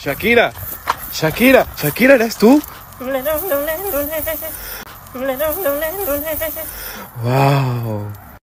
Shakira, Shakira, Shakira, ¿eres tú? Wow.